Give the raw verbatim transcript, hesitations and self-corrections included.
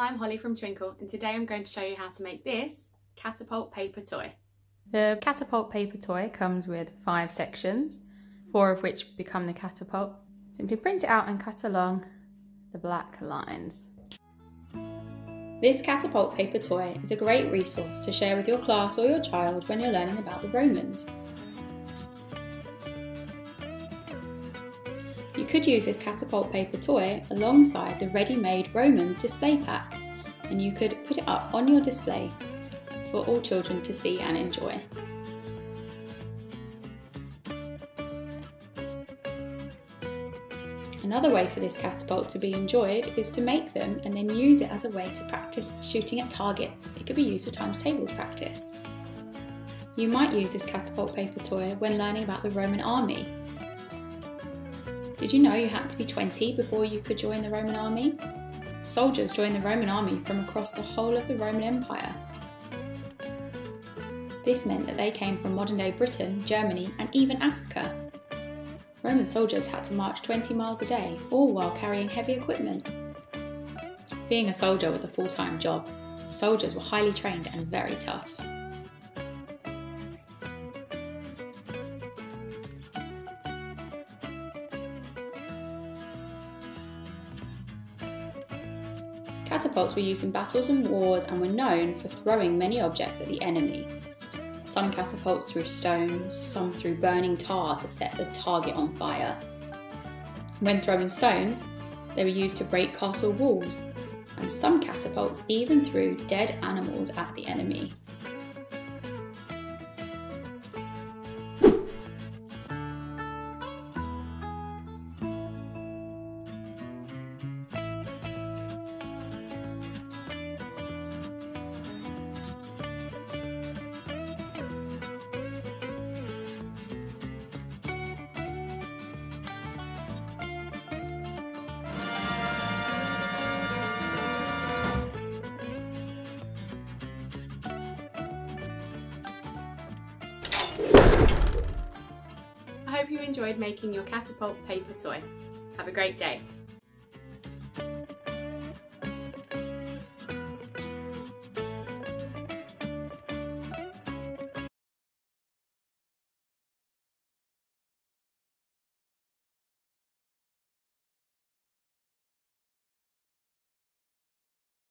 I'm Holly from Twinkl, and today I'm going to show you how to make this catapult paper toy. The catapult paper toy comes with five sections, four of which become the catapult. Simply print it out and cut along the black lines. This catapult paper toy is a great resource to share with your class or your child when you're learning about the Romans. You could use this catapult paper toy alongside the ready-made Romans display pack, and you could put it up on your display for all children to see and enjoy. Another way for this catapult to be enjoyed is to make them and then use it as a way to practice shooting at targets. It could be used for times tables practice. You might use this catapult paper toy when learning about the Roman army. Did you know you had to be twenty before you could join the Roman army? Soldiers joined the Roman army from across the whole of the Roman Empire. This meant that they came from modern-day Britain, Germany, and even Africa. Roman soldiers had to march twenty miles a day, all while carrying heavy equipment. Being a soldier was a full-time job. Soldiers were highly trained and very tough. Catapults were used in battles and wars and were known for throwing many objects at the enemy. Some catapults threw stones, some threw burning tar to set the target on fire. When throwing stones, they were used to break castle walls, and some catapults even threw dead animals at the enemy. I hope you enjoyed making your catapult paper toy. Have a great day.